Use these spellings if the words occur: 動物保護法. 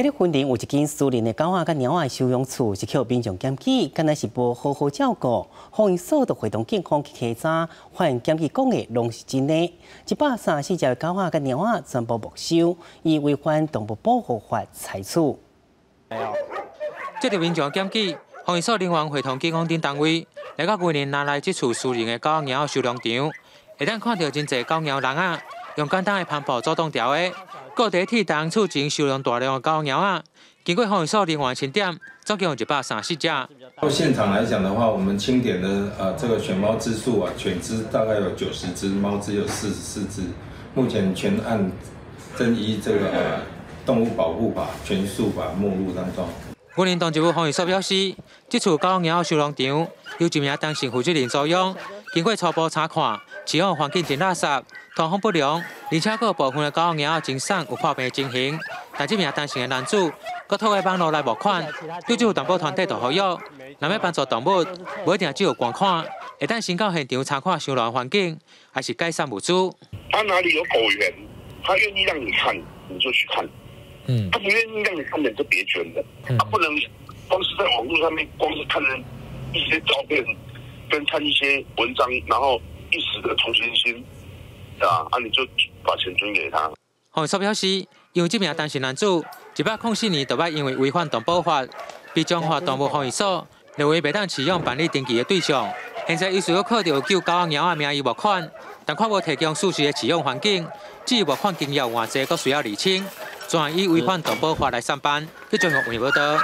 迄个婚林有一间私人的狗仔甲猫仔的收养处，是靠民众检举，敢若是无好好照顾，防疫所就会同警方去稽查，发现检举讲的拢是真的。134只的狗仔甲猫仔全部没收，以违反动物保护法裁处。接到民众检举，防疫所人员会同警方等单位来到桂林拿来这处私人的狗仔猫仔收养场，会当看到真侪狗仔人啊，用简单的攀爬阻挡掉的。 各地铁档处前收容大量的狗猫啊，经过防疫所人员清点，总共134只。到现场来讲的话，我们清点的这个犬猫只数啊，犬只大概有90只，猫只有44只。目前全案正依这个动物保护法、犬数法目录当中。桂林东一部防疫所表示，这处狗猫收容场由一名当事负责人收养，经过初步查看，饲养环境真垃圾。 通风不良，而且阁有部分的狗猫真瘦有破病的情形。但这名单身的男子，阁透过网络来募款，对这有动保团体做呼吁，若要帮助动物，无一定只有观看，会当先到现场参观收容环境，还是改善物资。他哪里有狗园，他愿意让你看，你就去看。嗯，他不愿意让你看的，就别捐了。嗯，他不能光是在网络上面，光是看一些照片，跟看一些文章，然后一时的同情心。 你就把钱捐给他。洪叔表示，因为这名单身男子104年就因为违反动保法，被彰化动物防疫所列为袂当饲养办理登记的对象。现在伊需要靠着救狗猫名义募款，但却无提供适时的饲养环境，至于募款金额偌济，阁需要厘清。全以违反动保法来上班，去中央微博道。